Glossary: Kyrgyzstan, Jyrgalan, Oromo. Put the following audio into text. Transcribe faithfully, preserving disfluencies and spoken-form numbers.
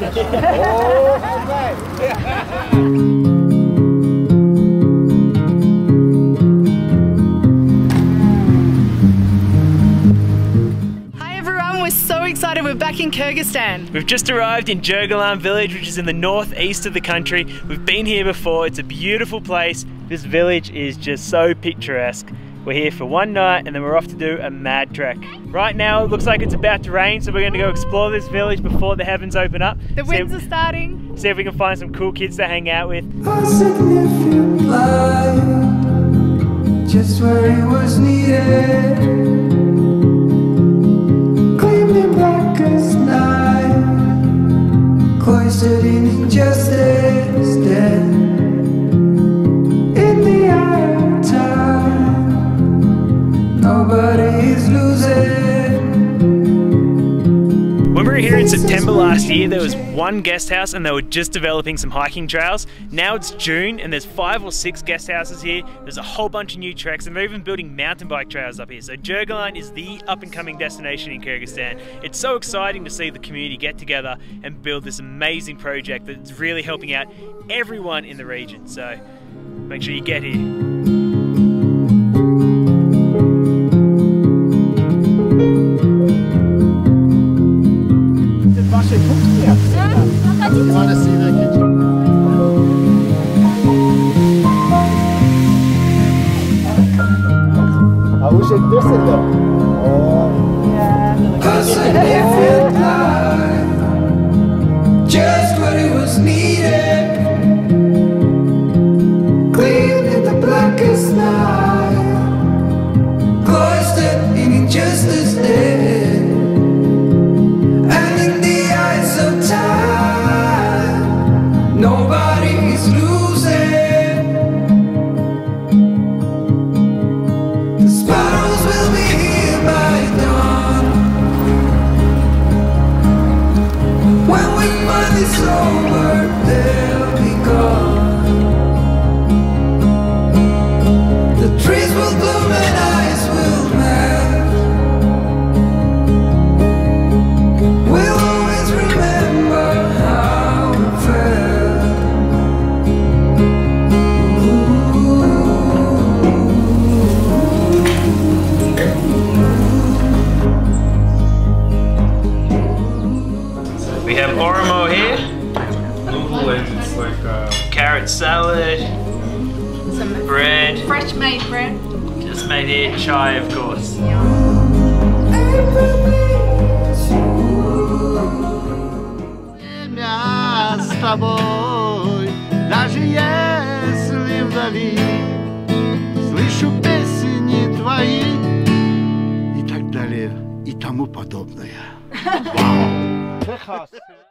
Oh, excited, we're back in Kyrgyzstan. We've just arrived in Jyrgalan village, which is in the northeast of the country. We've been here before, it's a beautiful place. This village is just so picturesque. We're here for one night and then we're off to do a mad trek. Right now it looks like it's about to rain, so we're going to go explore this village before the heavens open up. The winds are starting. See if we can find some cool kids to hang out with. Just where it was needed. Cloistered in injustice, dead in the eye of time. Nobody is losing. When we were here in September last year, there was one guest house and they were just developing some hiking trails. Now it's June and there's five or six guest houses here. There's a whole bunch of new treks and they're even building mountain bike trails up here. So Jyrgalan is the up and coming destination in Kyrgyzstan. It's so exciting to see the community get together and build this amazing project that's really helping out everyone in the region. So make sure you get here. Oromo here. It's like uh, carrot salad, some bread, fresh made bread, just made here, chai of course. Wow.